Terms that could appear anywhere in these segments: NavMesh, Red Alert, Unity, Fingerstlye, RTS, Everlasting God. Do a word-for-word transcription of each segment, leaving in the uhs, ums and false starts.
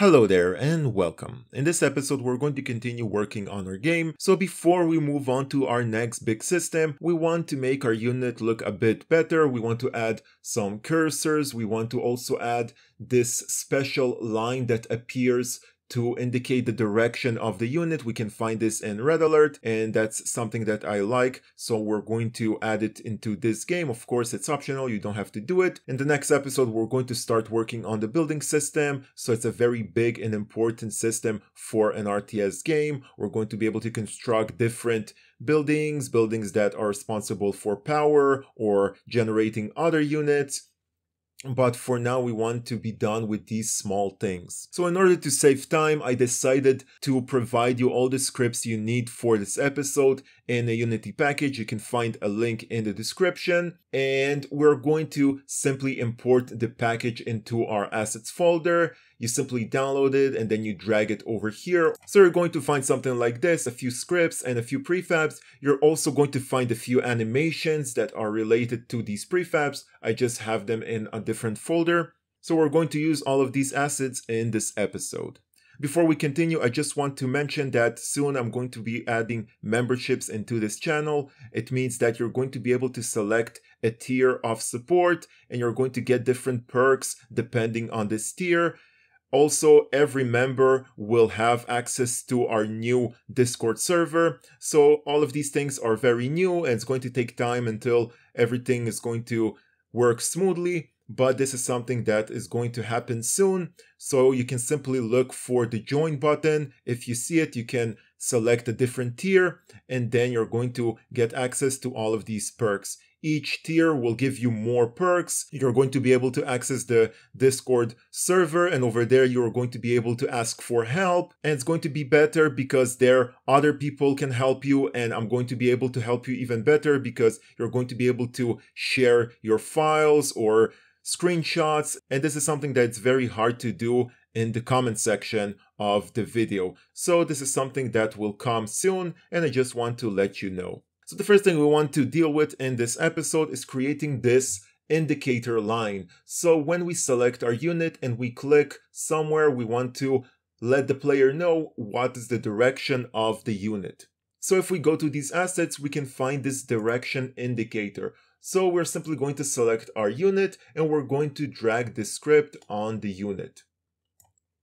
Hello there and welcome. In this episode we're going to continue working on our game, so before we move on to our next big system, we want to make our unit look a bit better. We want to add some cursors, we want to also add this special line that appears to indicate the direction of the unit. We can find this in Red Alert, and that's something that I like, so we're going to add it into this game. Of course, it's optional, you don't have to do it. In the next episode, we're going to start working on the building system, so it's a very big and important system for an R T S game. We're going to be able to construct different buildings, buildings that are responsible for power or generating other units. But for now, we want to be done with these small things. So in order to save time, I decided to provide you all the scripts you need for this episode in a Unity package. You can find a link in the description. And we're going to simply import the package into our assets folder. You simply download it and then you drag it over here. So you're going to find something like this, a few scripts and a few prefabs. You're also going to find a few animations that are related to these prefabs. I just have them in a different folder. So we're going to use all of these assets in this episode. Before we continue, I just want to mention that soon I'm going to be adding memberships into this channel. It means that you're going to be able to select a tier of support and you're going to get different perks depending on this tier. Also, every member will have access to our new Discord server. So all of these things are very new and it's going to take time until everything is going to work smoothly. But this is something that is going to happen soon. So you can simply look for the join button. If you see it, you can select a different tier and then you're going to get access to all of these perks. Each tier will give you more perks. You're going to be able to access the Discord server, and over there you're going to be able to ask for help, and it's going to be better because there other people can help you, and I'm going to be able to help you even better because you're going to be able to share your files or screenshots, and this is something that's very hard to do in the comment section of the video. So this is something that will come soon, and I just want to let you know. So the first thing we want to deal with in this episode is creating this indicator line. So when we select our unit and we click somewhere, we want to let the player know what is the direction of the unit. So if we go to these assets, we can find this direction indicator. So we're simply going to select our unit and we're going to drag the script on the unit.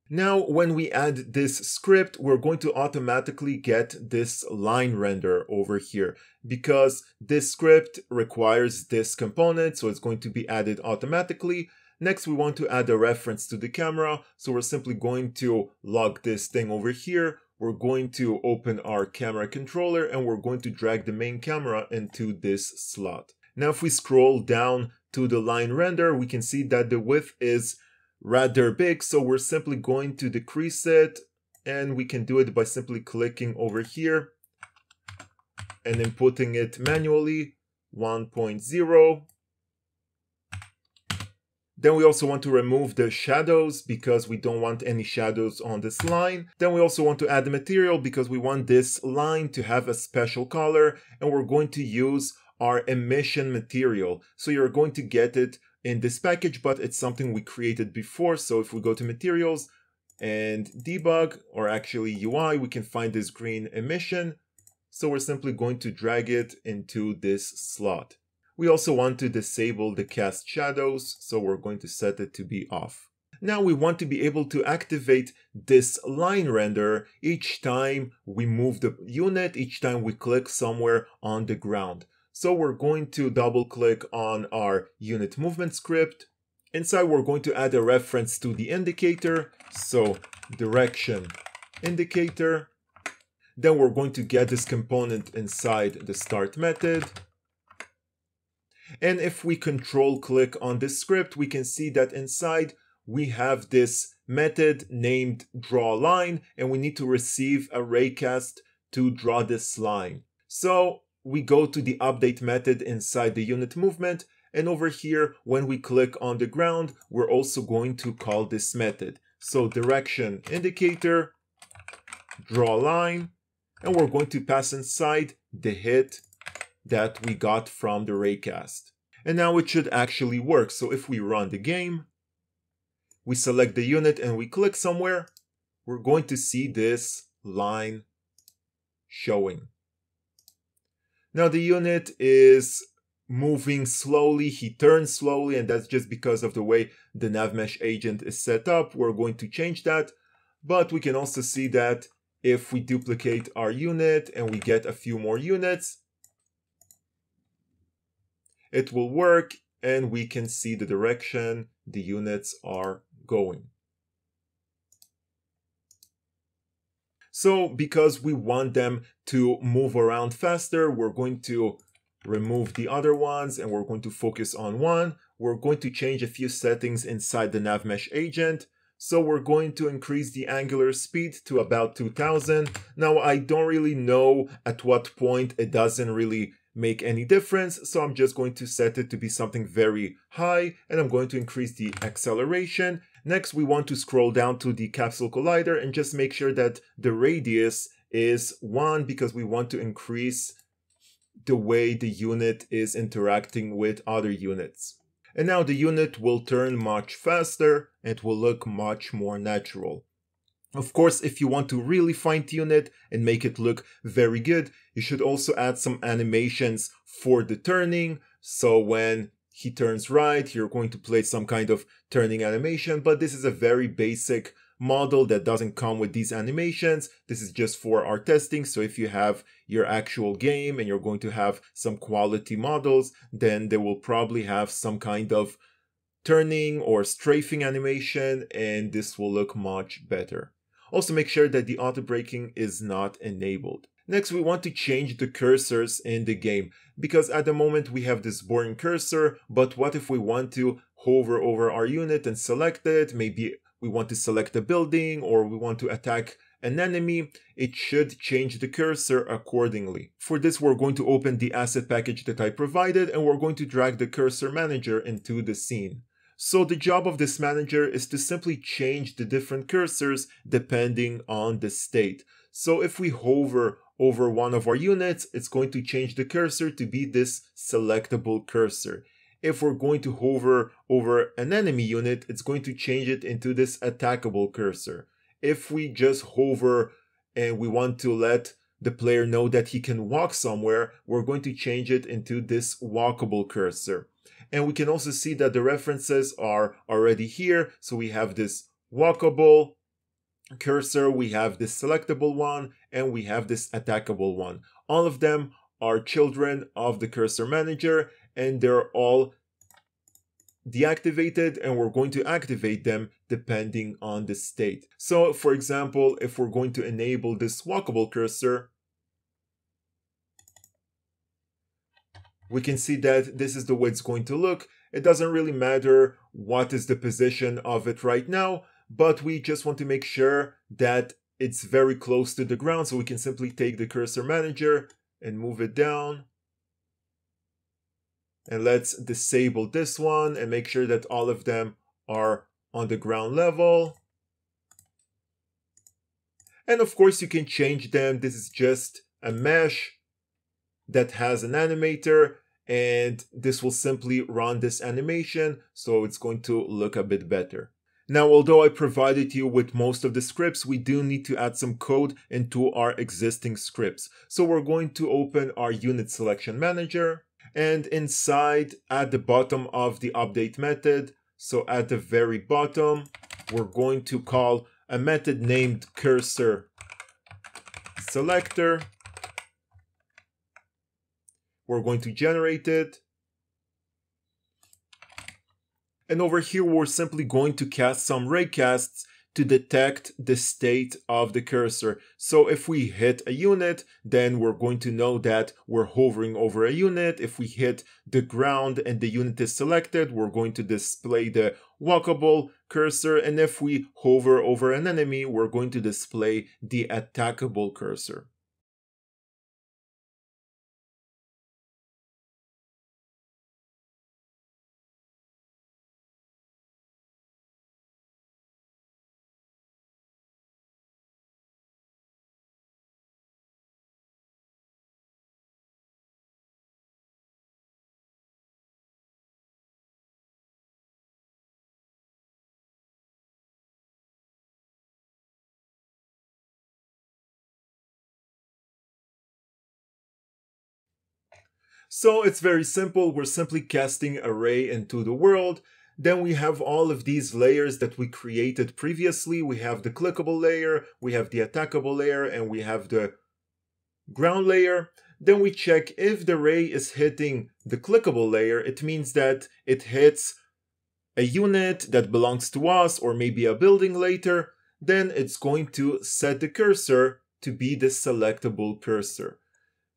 Now, when we add this script, we're going to automatically get this line render over here because this script requires this component, so it's going to be added automatically. Next, we want to add a reference to the camera, so we're simply going to log this thing over here. We're going to open our camera controller and we're going to drag the main camera into this slot. Now, if we scroll down to the line render, we can see that the width is rather big, so we're simply going to decrease it, and we can do it by simply clicking over here and inputting it manually, one point zero. Then we also want to remove the shadows because we don't want any shadows on this line. Then we also want to add the material because we want this line to have a special color, and we're going to use our emission material. So you're going to get it in this package, but it's something we created before. So if we go to materials and debug, or actually U I, we can find this green emission. So we're simply going to drag it into this slot. We also want to disable the cast shadows, so we're going to set it to be off. Now we want to be able to activate this line render each time we move the unit, each time we click somewhere on the ground. So we're going to double click on our unit movement script. Inside, we're going to add a reference to the indicator. So direction indicator. Then we're going to get this component inside the start method. And if we control click on this script, we can see that inside we have this method named draw line, and we need to receive a raycast to draw this line. So we go to the update method inside the unit movement, and over here when we click on the ground we're also going to call this method. So direction indicator, draw line, and we're going to pass inside the hit that we got from the raycast. And now it should actually work. So if we run the game, we select the unit and we click somewhere, we're going to see this line showing. Now the unit is moving slowly, he turns slowly, and that's just because of the way the NavMesh agent is set up. We're going to change that, but we can also see that if we duplicate our unit and we get a few more units, it will work and we can see the direction the units are going. So because we want them to move around faster, we're going to remove the other ones and we're going to focus on one. We're going to change a few settings inside the NavMesh agent. So we're going to increase the angular speed to about two thousand. Now I don't really know at what point, it doesn't really make any difference. So I'm just going to set it to be something very high, and I'm going to increase the acceleration. Next, we want to scroll down to the capsule collider and just make sure that the radius is one, because we want to increase the way the unit is interacting with other units. And now the unit will turn much faster. It will look much more natural. Of course, if you want to really fine-tune it and make it look very good, you should also add some animations for the turning. So when he turns right, you're going to play some kind of turning animation, but this is a very basic model that doesn't come with these animations. This is just for our testing. So if you have your actual game and you're going to have some quality models, then they will probably have some kind of turning or strafing animation, and this will look much better. Also make sure that the auto braking is not enabled. Next, we want to change the cursors in the game, because at the moment we have this boring cursor, but what if we want to hover over our unit and select it? Maybe we want to select a building, or we want to attack an enemy. It should change the cursor accordingly. For this, we're going to open the asset package that I provided, and we're going to drag the cursor manager into the scene. So the job of this manager is to simply change the different cursors depending on the state. So if we hover over one of our units, it's going to change the cursor to be this selectable cursor. If we're going to hover over an enemy unit, it's going to change it into this attackable cursor. If we just hover and we want to let the player know that he can walk somewhere, we're going to change it into this walkable cursor. And we can also see that the references are already here. So we have this walkable cursor, we have this selectable one, and we have this attackable one. All of them are children of the cursor manager, and they're all deactivated, and we're going to activate them depending on the state. So for example, if we're going to enable this walkable cursor, we can see that this is the way it's going to look. It doesn't really matter what is the position of it right now, but we just want to make sure that it's very close to the ground. So we can simply take the cursor manager and move it down. And let's disable this one and make sure that all of them are on the ground level. And of course you can change them. This is just a mesh that has an animator, and this will simply run this animation. So it's going to look a bit better. Now, although I provided you with most of the scripts, we do need to add some code into our existing scripts. So we're going to open our unit selection manager. And inside, at the bottom of the update method, so at the very bottom, we're going to call a method named cursor selector. We're going to generate it. And over here, we're simply going to cast some raycasts to detect the state of the cursor. So if we hit a unit, then we're going to know that we're hovering over a unit. If we hit the ground and the unit is selected, we're going to display the walkable cursor. And if we hover over an enemy, we're going to display the attackable cursor. So it's very simple. We're simply casting a ray into the world. Then we have all of these layers that we created previously. We have the clickable layer, we have the attackable layer, and we have the ground layer. Then we check if the ray is hitting the clickable layer. It means that it hits a unit that belongs to us or maybe a building later. Then it's going to set the cursor to be the selectable cursor.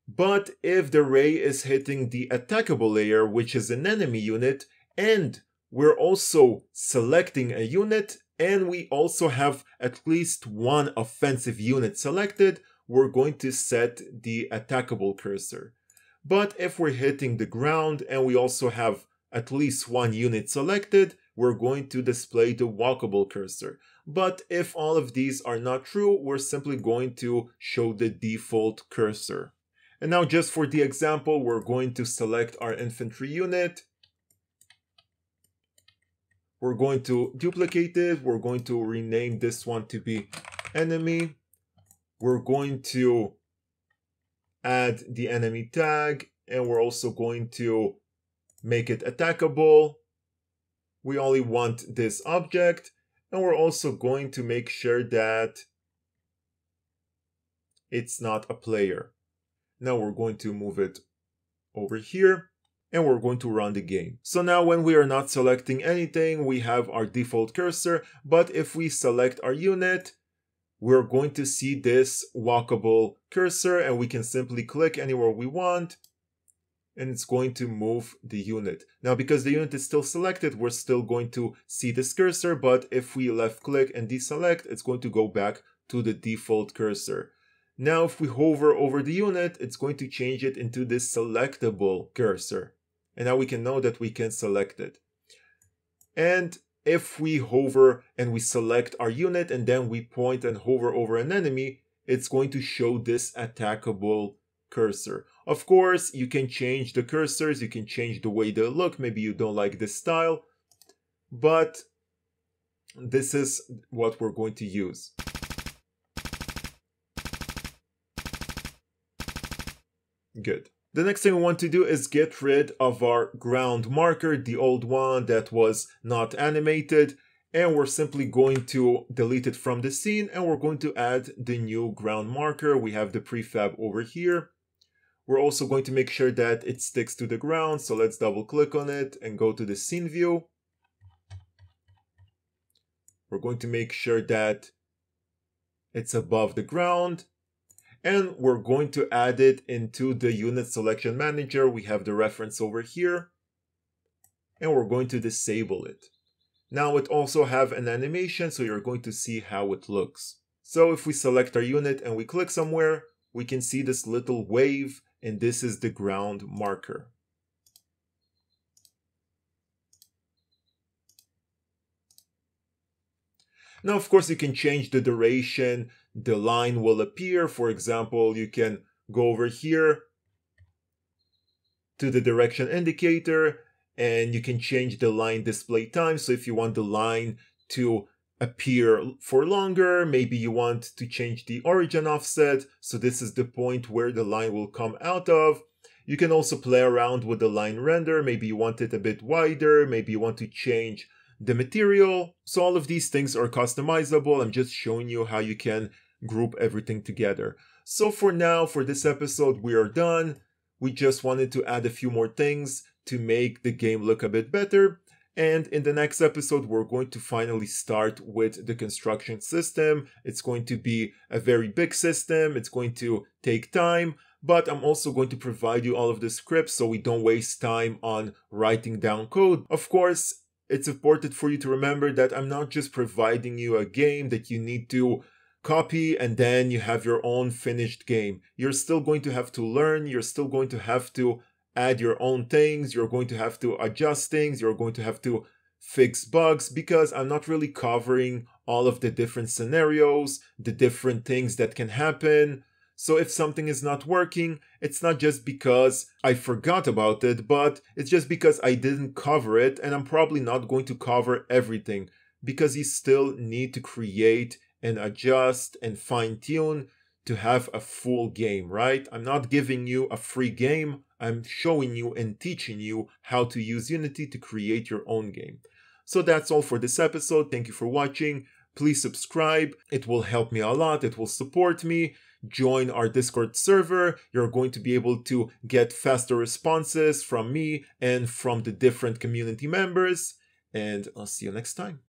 But if the ray is hitting the attackable layer, which is an enemy unit, and we're also selecting a unit, and we also have at least one offensive unit selected, we're going to set the attackable cursor. But if we're hitting the ground and we also have at least one unit selected, we're going to display the walkable cursor. But if all of these are not true, we're simply going to show the default cursor. And now just for the example, we're going to select our infantry unit. We're going to duplicate it. We're going to rename this one to be enemy. We're going to add the enemy tag, and we're also going to make it attackable. We only want this object, and we're also going to make sure that it's not a player. Now we're going to move it over here, and we're going to run the game. So now when we are not selecting anything, we have our default cursor, but if we select our unit, we're going to see this walkable cursor, and we can simply click anywhere we want, and it's going to move the unit. Now, because the unit is still selected, we're still going to see this cursor, but if we left click and deselect, it's going to go back to the default cursor. Now, if we hover over the unit, it's going to change it into this selectable cursor. And now we can know that we can select it. And if we hover and we select our unit and then we point and hover over an enemy, it's going to show this attackable cursor. Of course, you can change the cursors, you can change the way they look, maybe you don't like this style, but this is what we're going to use. Good. The next thing we want to do is get rid of our ground marker, the old one that was not animated, and we're simply going to delete it from the scene, and we're going to add the new ground marker. We have the prefab over here. We're also going to make sure that it sticks to the ground, so let's double click on it and go to the scene view. We're going to make sure that it's above the ground. And we're going to add it into the unit selection manager. We have the reference over here, and we're going to disable it. Now it also have an animation, so you're going to see how it looks. So if we select our unit and we click somewhere, we can see this little wave, and this is the ground marker. Now, of course, you can change the duration the line will appear. For example, you can go over here to the direction indicator, and you can change the line display time. So if you want the line to appear for longer, maybe you want to change the origin offset. So this is the point where the line will come out of. You can also play around with the line render. Maybe you want it a bit wider. Maybe you want to change the material. So all of these things are customizable. I'm just showing you how you can group everything together. So for now, for this episode, we are done. We just wanted to add a few more things to make the game look a bit better. And in the next episode, we're going to finally start with the construction system. It's going to be a very big system. It's going to take time, but I'm also going to provide you all of the scripts so we don't waste time on writing down code. Of course, it's important for you to remember that I'm not just providing you a game that you need to copy and then you have your own finished game. You're still going to have to learn. You're still going to have to add your own things. You're going to have to adjust things. You're going to have to fix bugs, because I'm not really covering all of the different scenarios, the different things that can happen. So if something is not working, it's not just because I forgot about it, but it's just because I didn't cover it, and I'm probably not going to cover everything, because you still need to create and adjust and fine-tune to have a full game, right? I'm not giving you a free game. I'm showing you and teaching you how to use Unity to create your own game. So that's all for this episode. Thank you for watching. Please subscribe. It will help me a lot. It will support me. Join our Discord server. You're going to be able to get faster responses from me and from the different community members. And I'll see you next time.